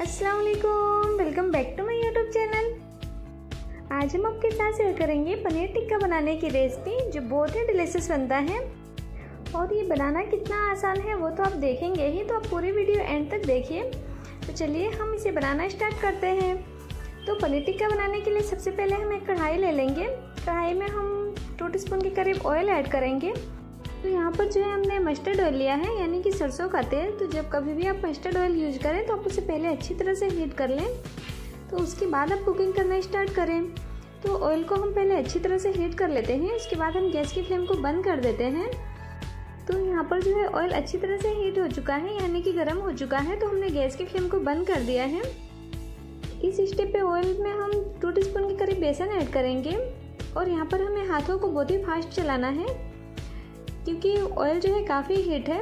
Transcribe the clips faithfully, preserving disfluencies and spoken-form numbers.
अस्सलाम वालेकुम, welcome back to my YouTube channel. आज हम आपके साथ शेयर करेंगे पनीर टिक्का बनाने की रेसिपी जो बहुत ही डिलीशियस बनता है। और ये बनाना कितना आसान है वो तो आप देखेंगे ही, तो आप पूरी वीडियो एंड तक देखिए। तो चलिए हम इसे बनाना स्टार्ट करते हैं। तो पनीर टिक्का बनाने के लिए सबसे पहले हम एक कढ़ाई ले लेंगे। कढ़ाई में हम टू टी स्पून के करीब ऑयल ऐड करेंगे। तो यहाँ पर जो है हमने मस्टर्ड ऑयल लिया है, यानी कि सरसों का तेल। तो जब कभी भी आप मस्टर्ड ऑयल यूज करें तो आप उसे पहले अच्छी तरह से हीट कर लें, तो उसके बाद आप कुकिंग करना स्टार्ट करें। तो ऑयल को हम पहले अच्छी तरह से हीट कर लेते हैं, उसके बाद हम गैस की फ्लेम को बंद कर देते हैं। तो यहाँ पर जो है ऑयल अच्छी तरह से हीट हो चुका है, यानी कि गर्म हो चुका है, तो हमने गैस की फ्लेम को बंद कर दिया है। इस स्टेप पे ऑयल में हम टू टी स्पून के करीब बेसन ऐड करेंगे। और यहाँ पर हमें हाथों को बहुत ही फास्ट चलाना है क्योंकि ऑयल जो है काफ़ी हीट है,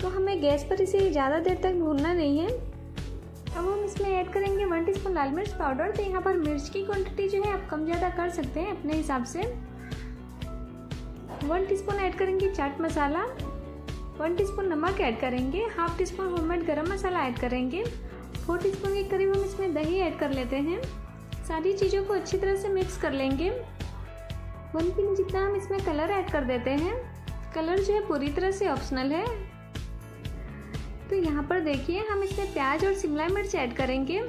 तो हमें गैस पर इसे ज़्यादा देर तक भूनना नहीं है। अब हम इसमें ऐड करेंगे वन टीस्पून लाल मिर्च पाउडर। तो यहाँ पर मिर्च की क्वांटिटी जो है आप कम ज़्यादा कर सकते हैं अपने हिसाब से। वन टीस्पून ऐड करेंगे चाट मसाला, वन टीस्पून नमक ऐड करेंगे, half teaspoon homemade garam masala add करेंगे, फोर टीस्पून के करीब हम इसमें दही ऐड कर लेते हैं। सारी चीज़ों को अच्छी तरह से मिक्स कर लेंगे। वन पिन जितना हम इसमें कलर ऐड कर देते हैं। कलर जो है पूरी तरह से ऑप्शनल है। तो यहाँ पर देखिए हम इसमें प्याज और शिमला मिर्च ऐड करेंगे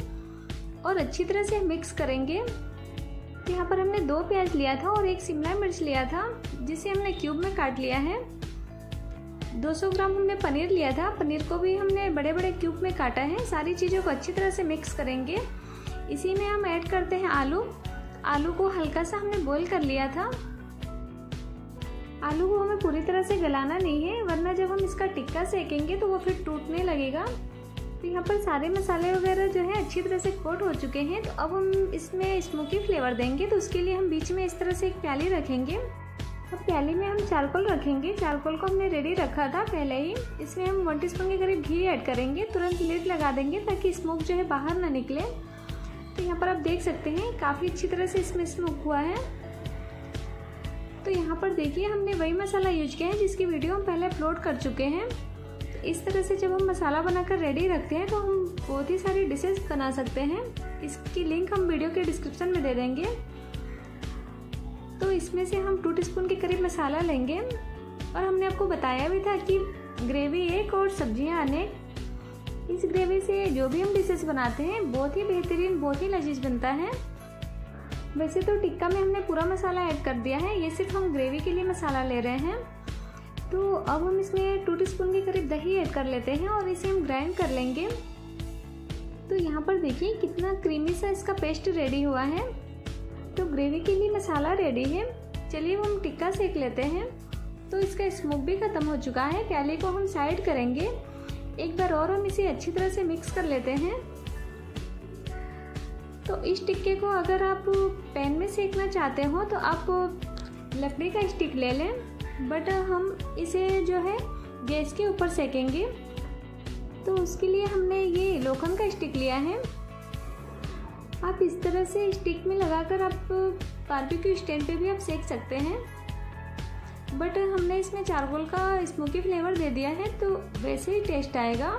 और अच्छी तरह से मिक्स करेंगे। यहाँ पर हमने दो प्याज लिया था और एक शिमला मिर्च लिया था जिसे हमने क्यूब में काट लिया है। दो सौ ग्राम हमने पनीर लिया था, पनीर को भी हमने बड़े बड़े क्यूब में काटा है। सारी चीज़ों को अच्छी तरह से मिक्स करेंगे। इसी में हम ऐड करते हैं आलू। आलू को हल्का सा हमने बॉईल कर लिया था। आलू को हमें पूरी तरह से गलाना नहीं है, वरना जब हम इसका टिक्का सेकेंगे तो वो फिर टूटने लगेगा। तो यहाँ पर सारे मसाले वगैरह जो है अच्छी तरह से कोट हो चुके हैं। तो अब हम इसमें स्मोकी फ्लेवर देंगे, तो उसके लिए हम बीच में इस तरह से एक प्याली रखेंगे। अब प्याली में हम चारकोल रखेंगे। चारकोल को हमने रेडी रखा था पहले ही। इसमें हम वन टी स्पून के करीब घी ऐड करेंगे। तुरंत लिड लगा देंगे ताकि स्मोक जो है बाहर ना निकले। तो यहाँ पर आप देख सकते हैं काफ़ी अच्छी तरह से इसमें स्मोक हुआ है। तो यहाँ पर देखिए हमने वही मसाला यूज किया है जिसकी वीडियो हम पहले अपलोड कर चुके हैं। तो इस तरह से जब हम मसाला बनाकर रेडी रखते हैं तो हम बहुत ही सारी डिशेस बना सकते हैं। इसकी लिंक हम वीडियो के डिस्क्रिप्शन में दे देंगे। तो इसमें से हम टू टी स्पून के करीब मसाला लेंगे। और हमने आपको बताया भी था कि ग्रेवी एक और सब्जियाँ अनेक, इस ग्रेवी से जो भी हम डिशेस बनाते हैं बहुत ही बेहतरीन, बहुत ही लजीज बनता है। वैसे तो टिक्का में हमने पूरा मसाला ऐड कर दिया है, ये सिर्फ हम ग्रेवी के लिए मसाला ले रहे हैं। तो अब हम इसमें टू टीस्पून के करीब दही ऐड कर लेते हैं और इसे हम ग्राइंड कर लेंगे। तो यहाँ पर देखिए कितना क्रीमी सा इसका पेस्ट रेडी हुआ है। तो ग्रेवी के लिए मसाला रेडी है। चलिए हम टिक्का सेक लेते हैं। तो इसका स्मोक भी ख़त्म हो चुका है। प्याले को हम साइड करेंगे। एक बार और हम इसे अच्छी तरह से मिक्स कर लेते हैं। तो इस टिक्के को अगर आप पैन में सेकना चाहते हो तो आप लकड़ी का स्टिक ले लें, बट हम इसे जो है गैस के ऊपर सेकेंगे। तो उसके लिए हमने ये लोखंड का स्टिक लिया है। आप इस तरह से स्टिक में लगाकर आप बारबेक्यू स्टैंड पे भी आप सेक सकते हैं, बट हमने इसमें चारकोल का स्मोकी फ्लेवर दे दिया है तो वैसे ही टेस्ट आएगा।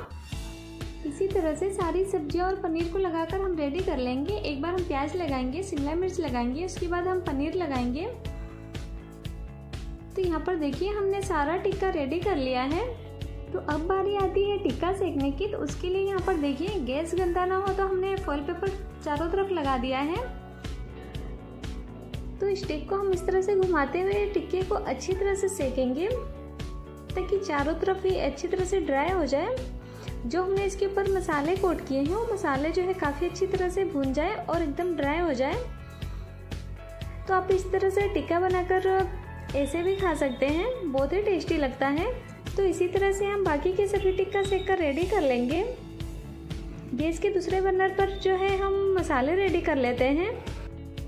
इसी तरह से सारी सब्जियां और पनीर को लगाकर हम रेडी कर लेंगे। एक बार हम प्याज लगाएंगे, शिमला मिर्च लगाएंगे, उसके बाद हम पनीर लगाएंगे। तो यहाँ पर देखिए हमने सारा टिक्का रेडी कर लिया है। तो अब बारी आती है टिक्का सेकने की। तो उसके लिए यहाँ पर देखिए गैस गंदा ना हो तो हमने फॉइल पेपर चारों तरफ लगा दिया है। तो स्टिक को हम इस तरह से घुमाते हुए टिक्के को अच्छी तरह से सेकेंगे ताकि चारों तरफ ये अच्छी तरह से ड्राई हो जाए। जो हमने इसके ऊपर मसाले कोट किए हैं वो मसाले जो है काफ़ी अच्छी तरह से भून जाए और एकदम ड्राई हो जाए। तो आप इस तरह से टिक्का बनाकर ऐसे भी खा सकते हैं, बहुत ही टेस्टी लगता है। तो इसी तरह से हम बाकी के सभी टिक्का सेक कर रेडी कर लेंगे। गैस के दूसरे बर्नर पर जो है हम मसाले रेडी कर लेते हैं।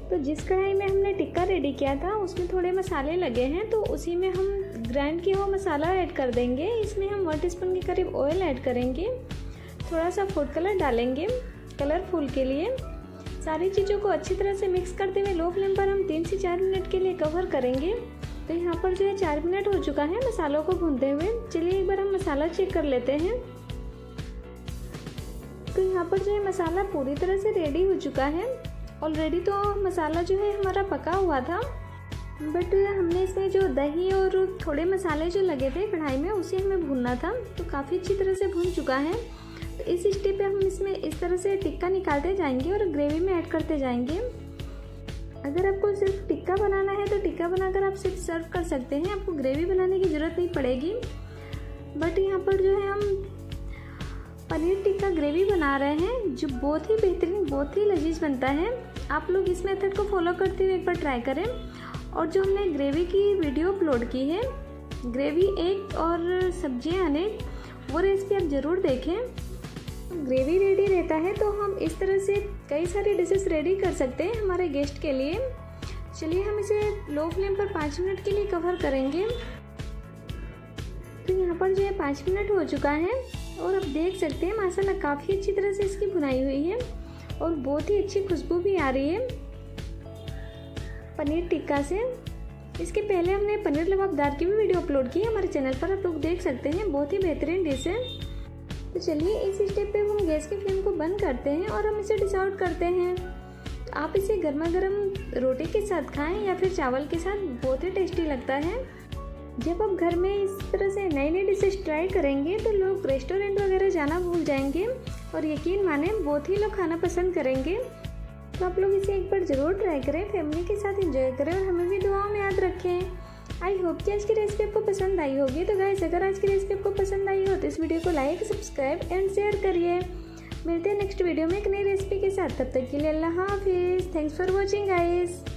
तो जिस कढ़ाई में हमने टिक्का रेडी किया था उसमें थोड़े मसाले लगे हैं, तो उसी में हम ग्राइंड किया हुआ मसाला ऐड कर देंगे। इसमें हम वन टीस्पून के करीब ऑयल ऐड करेंगे, थोड़ा सा फूड कलर डालेंगे कलरफुल के लिए। सारी चीज़ों को अच्छी तरह से मिक्स करते हुए लो फ्लेम पर हम तीन से चार मिनट के लिए कवर करेंगे। तो यहाँ पर जो है चार मिनट हो चुका है मसालों को भूनते हुए। चलिए एक बार हम मसाला चेक कर लेते हैं। तो यहाँ पर जो है मसाला पूरी तरह से रेडी हो चुका है। ऑलरेडी तो मसाला जो है हमारा पका हुआ था, बट हमने इसमें जो दही और थोड़े मसाले जो लगे थे कढ़ाई में उसे हमें भूनना था, तो काफ़ी अच्छी तरह से भून चुका है। तो इस स्टेप पे हम इसमें इस तरह से टिक्का निकालते जाएंगे और ग्रेवी में ऐड करते जाएंगे। अगर आपको सिर्फ टिक्का बनाना है तो टिक्का बनाकर आप सिर्फ सर्व कर सकते हैं, आपको ग्रेवी बनाने की ज़रूरत नहीं पड़ेगी। बट यहाँ पर जो है हम पनीर टिक्का ग्रेवी बना रहे हैं जो बहुत ही बेहतरीन, बहुत ही लजीज बनता है। आप लोग इस मेथड को फॉलो करते हुए एक बार ट्राई करें। और जो हमने ग्रेवी की वीडियो अपलोड की है, ग्रेवी एक और सब्जियां अनेक, वो रेसिपी आप ज़रूर देखें। ग्रेवी रेडी रहता है तो हम इस तरह से कई सारी डिशेस रेडी कर सकते हैं हमारे गेस्ट के लिए। चलिए हम इसे लो फ्लेम पर पाँच मिनट के लिए कवर करेंगे। तो यहाँ पर जो है पाँच मिनट हो चुका है और आप देख सकते हैं मसाला काफ़ी अच्छी तरह से इसकी भुनाई हुई है और बहुत ही अच्छी खुशबू भी आ रही है पनीर टिक्का से। इसके पहले हमने पनीर लबाबदार की भी वीडियो अपलोड की है हमारे चैनल पर, आप लोग देख सकते हैं, बहुत ही बेहतरीन डिश है। तो चलिए इस स्टेप पे हम गैस के फ्लेम को बंद करते हैं और हम इसे डिश आउट करते हैं। तो आप इसे गर्मा गर्म रोटी के साथ खाएँ या फिर चावल के साथ, बहुत ही टेस्टी लगता है। जब आप घर में इस तरह से नई नई डिशेज ट्राई करेंगे तो लोग रेस्टोरेंट वगैरह जाना भूल जाएंगे और यकीन माने बहुत ही लोग खाना पसंद करेंगे। तो आप लोग इसे एक बार ज़रूर ट्राई करें, फैमिली के साथ एंजॉय करें और हमें भी दुआओं में याद रखें। आई होप कि आज की रेसिपी आपको पसंद आई होगी। तो गाइस, अगर आज की रेसिपी आपको पसंद आई हो तो इस वीडियो को लाइक, सब्सक्राइब एंड शेयर करिए। मिलते हैं नेक्स्ट वीडियो में एक नई रेसिपी के साथ, तब तक के लिए अल्लाह हाफिज़। Thanks for watching guys.